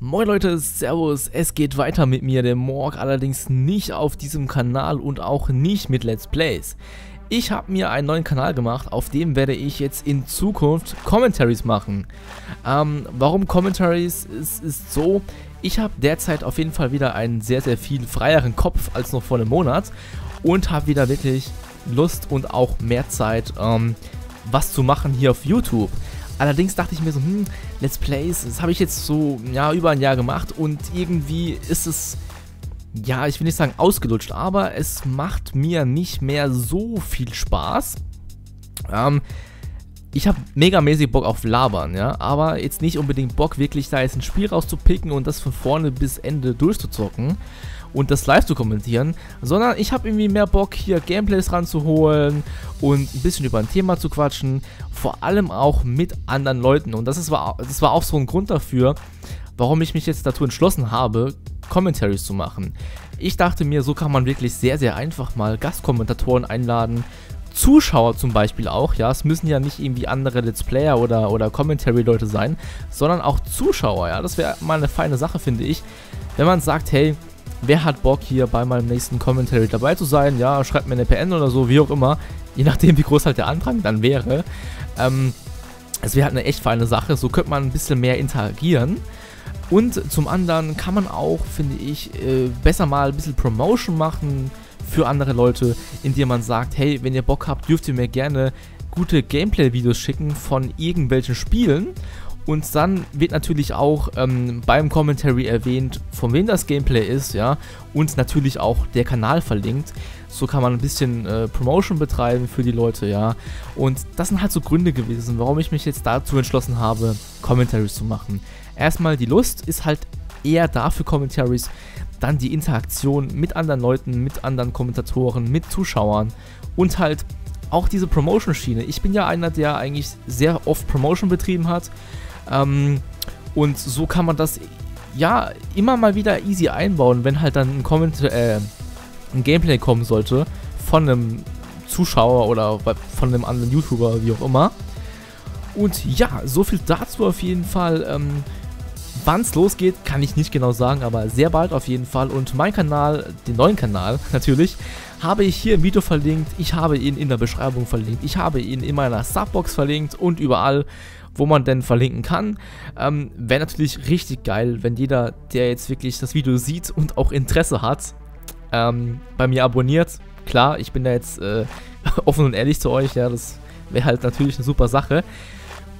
Moin Leute, Servus, es geht weiter mit mir, der Morg, allerdings nicht auf diesem Kanal und auch nicht mit Let's Plays. Ich habe mir einen neuen Kanal gemacht, auf dem werde ich jetzt in Zukunft Commentaries machen. Warum Commentaries? Es ist so, ich habe derzeit auf jeden Fall wieder einen sehr, sehr viel freieren Kopf als noch vor einem Monat und habe wieder wirklich Lust und auch mehr Zeit, was zu machen hier auf YouTube. Allerdings dachte ich mir so, Let's Plays, das habe ich jetzt so, ja, über ein Jahr gemacht und irgendwie ist es, ja, ich will nicht sagen ausgelutscht, aber es macht mir nicht mehr so viel Spaß. Ich habe megamäßig Bock auf Labern, ja, aber jetzt nicht unbedingt Bock, wirklich da jetzt ein Spiel rauszupicken und das von vorne bis Ende durchzuzocken und das live zu kommentieren, sondern ich habe irgendwie mehr Bock, hier Gameplays ranzuholen und ein bisschen über ein Thema zu quatschen, vor allem auch mit anderen Leuten. Und das war auch so ein Grund dafür, warum ich mich jetzt dazu entschlossen habe, Commentaries zu machen. Ich dachte mir, so kann man wirklich sehr, sehr einfach mal Gastkommentatoren einladen, Zuschauer zum Beispiel auch, ja, es müssen ja nicht irgendwie andere Let's Player oder Commentary-Leute sein, sondern auch Zuschauer, ja, das wäre mal eine feine Sache, finde ich, wenn man sagt, hey, wer hat Bock hier bei meinem nächsten Commentary dabei zu sein, ja, schreibt mir eine PN oder so, wie auch immer, je nachdem wie groß halt der Andrang dann wäre, es wäre halt eine echt feine Sache, so könnte man ein bisschen mehr interagieren. Und zum anderen kann man auch, finde ich, besser mal ein bisschen Promotion machen für andere Leute, indem man sagt, hey, wenn ihr Bock habt, dürft ihr mir gerne gute Gameplay-Videos schicken von irgendwelchen Spielen. Und dann wird natürlich auch beim Commentary erwähnt, von wem das Gameplay ist, ja, und natürlich auch der Kanal verlinkt. So kann man ein bisschen Promotion betreiben für die Leute, ja. Und das sind halt so Gründe gewesen, warum ich mich jetzt dazu entschlossen habe, Commentaries zu machen. Erstmal die Lust ist halt eher da für Commentaries, dann die Interaktion mit anderen Leuten, mit anderen Kommentatoren, mit Zuschauern und halt auch diese Promotion-Schiene. Ich bin ja einer, der eigentlich sehr oft Promotion betrieben hat, und so kann man das ja immer mal wieder easy einbauen, wenn halt dann ein Gameplay kommen sollte von einem Zuschauer oder von einem anderen YouTuber, wie auch immer. Und ja, so viel dazu auf jeden Fall. Wann es losgeht, kann ich nicht genau sagen, aber sehr bald auf jeden Fall. Und meinen Kanal, den neuen Kanal natürlich, habe ich hier im Video verlinkt. Ich habe ihn in der Beschreibung verlinkt. Ich habe ihn in meiner Subbox verlinkt und überall, wo man denn verlinken kann. Wäre natürlich richtig geil, wenn jeder, der jetzt wirklich das Video sieht und auch Interesse hat, bei mir abonniert. Klar, ich bin da jetzt offen und ehrlich zu euch, ja, das wäre halt natürlich eine super Sache.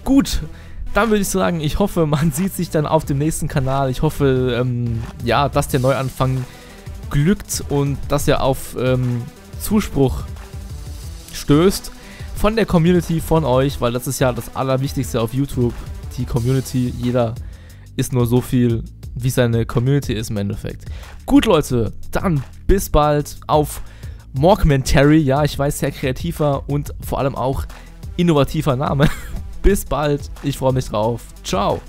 Gut, dann würde ich sagen, ich hoffe, man sieht sich dann auf dem nächsten Kanal. Ich hoffe, ja, dass der Neuanfang glückt und dass er auf Zuspruch stößt von der Community, von euch, weil das ist ja das Allerwichtigste auf YouTube, die Community. Jeder ist nur so viel, wie seine Community ist im Endeffekt. Gut, Leute, dann bis bald auf Morgmentary. Ja, ich weiß, sehr kreativer und vor allem auch innovativer Name. Bis bald, ich freue mich drauf. Ciao.